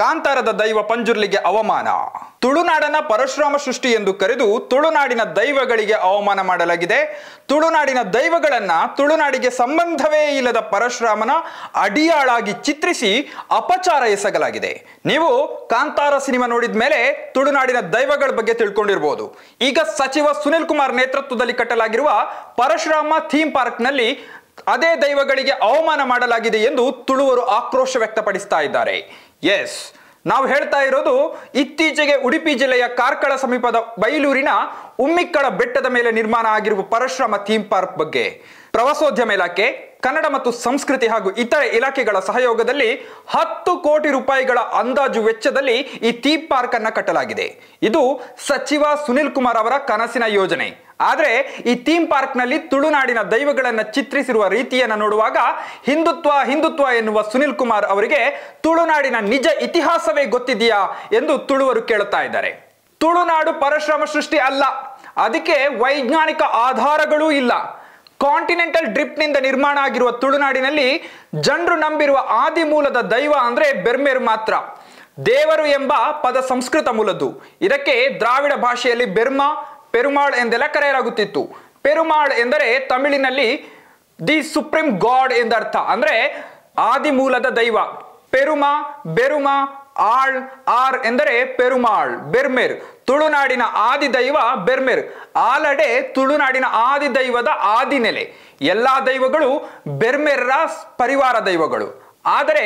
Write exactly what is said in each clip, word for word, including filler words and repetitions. ಕಾಂತಾರದ ದೈವ ಪಂಜುರ್ಲಿಗೆ ಅವಮಾನ. ತುಳುನಾಡನ ಪರಶುರಾಮ ಸೃಷ್ಟಿ ಎಂದು ಕರೆದು ತುಳುನಾಡಿನ ದೈವಗಳಿಗೆ ಅವಮಾನ ಮಾಡಲಾಗಿದೆ. ತುಳುನಾಡಿನ ದೈವಗಳನ್ನ ತುಳುನಾಡಿಗೆ ಸಂಬಂಧವೇ ಇಲ್ಲದ ಪರಶುರಾಮನ ಅಡಿಯಾಳಾಗಿ ಚಿತ್ರಿಸಿ ಅಪಚಾರ ಎಸಗಲಾಗಿದೆ. ನೀವು ಕಾಂತಾರ ಸಿನಿಮಾ ನೋಡಿದ ಮೇಲೆ ತುಳುನಾಡಿನ ದೈವಗಳ ಬಗ್ಗೆ ತಿಳ್ಕೊಂಡಿರಬಹುದು. ಈಗ ಸಚಿವ ಸುನಿಲ್ ಕುಮಾರ್ ನೇತೃತ್ವದಲ್ಲಿ ಕಟ್ಟಲಾಗಿರುವ ಪರಶುರಾಮ ಥೀಮ್ ಪಾರ್ಕ್ ನಲ್ಲಿ ಅದೇ ದೈವಗಳಿಗೆ ಅವಮಾನ ಮಾಡಲಾಗಿದೆ ಎಂದು ತುಳುವರು ಆಕ್ರೋಶ ವ್ಯಕ್ತಪಡಿಸ್ತಾ ಇದ್ದಾರೆ. ಎಸ್, ನಾವು ಹೇಳ್ತಾ ಇರೋದು ಇತ್ತೀಚೆಗೆ ಉಡುಪಿ ಜಿಲ್ಲೆಯ ಕಾರ್ಕಳ ಸಮೀಪದ ಬೈಲೂರಿನ ಉಮ್ಮಿಕ್ಕಳ ಬೆಟ್ಟದ ಮೇಲೆ ನಿರ್ಮಾಣ ಆಗಿರುವ ಪರಶುರಾಮ ಥೀಮ್ ಪಾರ್ಕ್ ಬಗ್ಗೆ. ಪ್ರವಾಸೋದ್ಯಮ ಇಲಾಖೆ, ಕನ್ನಡ ಮತ್ತು ಸಂಸ್ಕೃತಿ ಹಾಗೂ ಇತರೆ ಇಲಾಖೆಗಳ ಸಹಯೋಗದಲ್ಲಿ ಹತ್ತು ಕೋಟಿ ರೂಪಾಯಿಗಳ ಅಂದಾಜು ವೆಚ್ಚದಲ್ಲಿ ಈ ಥೀಮ್ ಪಾರ್ಕ್ ಅನ್ನು ಕಟ್ಟಲಾಗಿದೆ. ಇದು ಸಚಿವ ಸುನಿಲ್ ಕುಮಾರ್ ಅವರ ಕನಸಿನ ಯೋಜನೆ. ಆದರೆ ಈ ಥೀಮ್ ಪಾರ್ಕ್ನಲ್ಲಿ ತುಳುನಾಡಿನ ದೈವಗಳನ್ನು ಚಿತ್ರಿಸಿರುವ ರೀತಿಯನ್ನು ನೋಡುವಾಗ ಹಿಂದುತ್ವ ಹಿಂದುತ್ವ ಎನ್ನುವ ಸುನಿಲ್ ಕುಮಾರ್ ಅವರಿಗೆ ತುಳುನಾಡಿನ ನಿಜ ಇತಿಹಾಸವೇ ಗೊತ್ತಿದೆಯಾ ಎಂದು ತುಳುವರು ಕೇಳುತ್ತಾ ಇದ್ದಾರೆ. ತುಳುನಾಡು ಪರಶುರಾಮ ಸೃಷ್ಟಿ ಅಲ್ಲ, ಅದಕ್ಕೆ ವೈಜ್ಞಾನಿಕ ಆಧಾರಗಳೂ ಇಲ್ಲ. ಕಾಂಟಿನೆಂಟಲ್ ಡ್ರಿಫ್ಟ್ ನಿಂದ ನಿರ್ಮಾಣ ಆಗಿರುವ ತುಳುನಾಡಿನಲ್ಲಿ ಜನರು ನಂಬಿರುವ ಆದಿ ಮೂಲದ ದೈವ ಅಂದ್ರೆ ಬೆರ್ಮೇರು ಮಾತ್ರ. ದೇವರು ಎಂಬ ಪದ ಸಂಸ್ಕೃತ ಮೂಲದ್ದು. ಇದಕ್ಕೆ ದ್ರಾವಿಡ ಭಾಷೆಯಲ್ಲಿ ಬೆರ್ಮ, ಪೆರುಮಾಳ್ ಎಂದೆಲ್ಲ ಕರೆಯಲಾಗುತ್ತಿತ್ತು. ಪೆರುಮಾಳ್ ಎಂದರೆ ತಮಿಳಿನಲ್ಲಿ ದಿ ಸುಪ್ರೀಂ ಗಾಡ್ ಎಂದರ್ಥ. ಅಂದ್ರೆ ಆದಿ ಮೂಲದ ದೈವ. ಪೆರುಮ, ಬೆರುಮ, ಆಳ್, ಆರ್ ಎಂದರೆ ಪೆರುಮಾಳ್, ಬೆರ್ಮೇರ್. ತುಳುನಾಡಿನ ಆದಿ ದೈವ ಬೆರ್ಮೇರ್. ಆಲಡೆ ತುಳುನಾಡಿನ ಆದಿ ದೈವದ ಆದಿ ನೆಲೆ. ಎಲ್ಲಾ ದೈವಗಳು ಬೆರ್ಮೇರ್ರ ಪರಿವಾರ ದೈವಗಳು. ಆದರೆ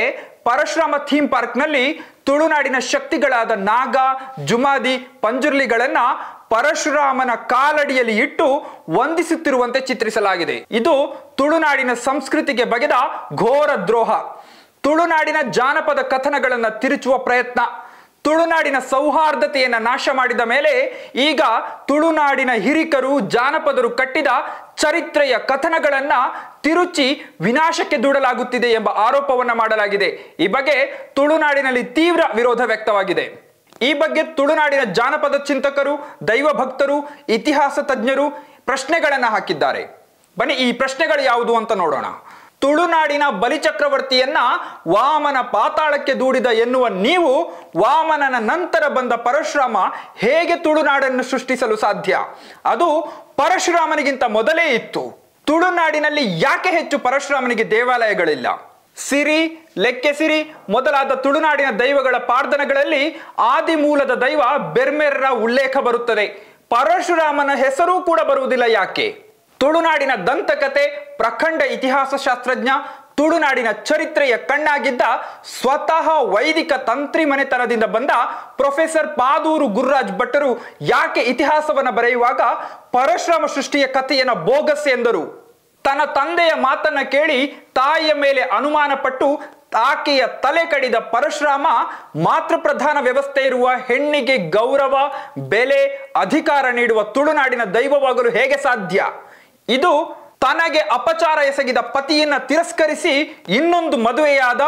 ಪರಶುರಾಮ ಥೀಮ್ ಪಾರ್ಕ್ನಲ್ಲಿ ತುಳುನಾಡಿನ ಶಕ್ತಿಗಳಾದ ನಾಗ, ಜುಮಾದಿ, ಪಂಜುರ್ಲಿಗಳನ್ನ ಪರಶುರಾಮನ ಕಾಲಡಿಯಲ್ಲಿ ಇಟ್ಟು ವಂದಿಸುತ್ತಿರುವಂತೆ ಚಿತ್ರಿಸಲಾಗಿದೆ. ಇದು ತುಳುನಾಡಿನ ಸಂಸ್ಕೃತಿಗೆ ಬಗೆದ ಘೋರ ದ್ರೋಹ. ತುಳುನಾಡಿನ ಜಾನಪದ ಕಥನಗಳನ್ನು ತಿರುಚುವ ಪ್ರಯತ್ನ. ತುಳುನಾಡಿನ ಸೌಹಾರ್ದತೆಯನ್ನು ನಾಶ ಮಾಡಿದ ಮೇಲೆ ಈಗ ತುಳುನಾಡಿನ ಹಿರಿಕರು, ಜಾನಪದರು ಕಟ್ಟಿದ ಚರಿತ್ರೆಯ ಕಥನಗಳನ್ನು ತಿರುಚಿ ವಿನಾಶಕ್ಕೆ ದೂಡಲಾಗುತ್ತಿದೆ ಎಂಬ ಆರೋಪವನ್ನು ಮಾಡಲಾಗಿದೆ. ಈ ಬಗ್ಗೆ ತುಳುನಾಡಿನಲ್ಲಿ ತೀವ್ರ ವಿರೋಧ ವ್ಯಕ್ತವಾಗಿದೆ. ಈ ಬಗ್ಗೆ ತುಳುನಾಡಿನ ಜಾನಪದ ಚಿಂತಕರು, ದೈವ ಭಕ್ತರು, ಇತಿಹಾಸ ತಜ್ಞರು ಪ್ರಶ್ನೆಗಳನ್ನು ಹಾಕಿದ್ದಾರೆ. ಬನ್ನಿ, ಈ ಪ್ರಶ್ನೆಗಳು ಯಾವುದು ಅಂತ ನೋಡೋಣ. ತುಳುನಾಡಿನ ಬಲಿಚಕ್ರವರ್ತಿಯನ್ನ ವಾಮನ ಪಾತಾಳಕ್ಕೆ ದೂಡಿದ ಎನ್ನುವ ನೀವು, ವಾಮನನ ನಂತರ ಬಂದ ಪರಶುರಾಮ ಹೇಗೆ ತುಳುನಾಡನ್ನು ಸೃಷ್ಟಿಸಲು ಸಾಧ್ಯ? ಅದು ಪರಶುರಾಮನಿಗಿಂತ ಮೊದಲೇ ಇತ್ತು. ತುಳುನಾಡಿನಲ್ಲಿ ಯಾಕೆ ಹೆಚ್ಚು ಪರಶುರಾಮನಿಗೆ ದೇವಾಲಯಗಳಿಲ್ಲ? ಸಿರಿ, ಲೆಕ್ಕೆ ಸಿರಿ ಮೊದಲಾದ ತುಳುನಾಡಿನ ದೈವಗಳ ಪ್ರಾರ್ಥನೆಗಳಲ್ಲಿ ಆದಿ ಮೂಲದ ದೈವ ಬೆರ್ಮೇರ್ರ ಉಲ್ಲೇಖ ಬರುತ್ತದೆ. ಪರಶುರಾಮನ ಹೆಸರೂ ಕೂಡ ಬರುವುದಿಲ್ಲ. ಯಾಕೆ? ತುಳುನಾಡಿನ ದಂತಕತೆ, ಪ್ರಖಂಡ ಇತಿಹಾಸ ಶಾಸ್ತ್ರಜ್ಞ, ತುಳುನಾಡಿನ ಚರಿತ್ರೆಯ ಕಣ್ಣಾಗಿದ್ದ, ಸ್ವತಃ ವೈದಿಕ ತಂತ್ರಿ ಮನೆತನದಿಂದ ಬಂದ ಪ್ರೊಫೆಸರ್ ಪಾದೂರು ಗುರ್ರಾಜ್ ಭಟ್ಟರು ಯಾಕೆ ಇತಿಹಾಸವನ್ನು ಬರೆಯುವಾಗ ಪರಶುರಾಮ ಸೃಷ್ಟಿಯ ಕಥೆಯನ್ನು ಬೋಗಸ್ ಎಂದರು? ತನ್ನ ತಂದೆಯ ಮಾತನ್ನ ಕೇಳಿ ತಾಯಿಯ ಮೇಲೆ ಅನುಮಾನ ಪಟ್ಟು ಆಕೆಯ ತಲೆ ಕಡಿದ ಪರಶುರಾಮ ಮಾತೃಪ್ರಧಾನ ವ್ಯವಸ್ಥೆ ಇರುವ ಹೆಣ್ಣಿಗೆ ಗೌರವ, ಬೆಲೆ, ಅಧಿಕಾರ ನೀಡುವ ತುಳುನಾಡಿನ ದೈವವಾಗಲು ಹೇಗೆ ಸಾಧ್ಯ? ಇದು ತನಗೆ ಅಪಚಾರ ಎಸಗಿದ ಪತಿಯನ್ನ ತಿರಸ್ಕರಿಸಿ ಇನ್ನೊಂದು ಮದುವೆಯಾದ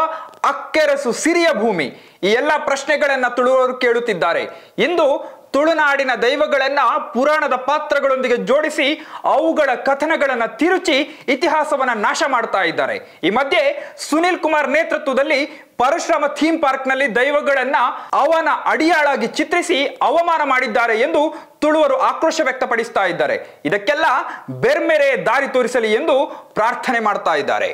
ಅಕ್ಕೆರಸು ಸಿರಿಯ ಭೂಮಿ. ಈ ಎಲ್ಲ ಪ್ರಶ್ನೆಗಳನ್ನ ತುಳುವರು ಕೇಳುತ್ತಿದ್ದಾರೆ. ಇಂದು ತುಳುನಾಡಿನ ದೈವಗಳನ್ನ ಪುರಾಣದ ಪಾತ್ರಗಳೊಂದಿಗೆ ಜೋಡಿಸಿ ಅವುಗಳ ಕಥನಗಳನ್ನ ತಿರುಚಿ ಇತಿಹಾಸವನ್ನ ನಾಶ ಮಾಡ್ತಾ ಇದ್ದಾರೆ. ಈ ಮಧ್ಯೆ ಸುನಿಲ್ ಕುಮಾರ್ ನೇತೃತ್ವದಲ್ಲಿ ಪರಶುರಾಮ ಥೀಮ್ ಪಾರ್ಕ್ನಲ್ಲಿ ದೈವಗಳನ್ನ ಅವನ ಅಡಿಯಾಳಾಗಿ ಚಿತ್ರಿಸಿ ಅವಮಾನ ಮಾಡಿದ್ದಾರೆ ಎಂದು ತುಳುವರು ಆಕ್ರೋಶ ವ್ಯಕ್ತಪಡಿಸ್ತಾ ಇದ್ದಾರೆ. ಇದಕ್ಕೆಲ್ಲ ಬೆರ್ಮೆರೆ ದಾರಿ ತೋರಿಸಲಿ ಎಂದು ಪ್ರಾರ್ಥನೆ ಮಾಡ್ತಾ ಇದ್ದಾರೆ.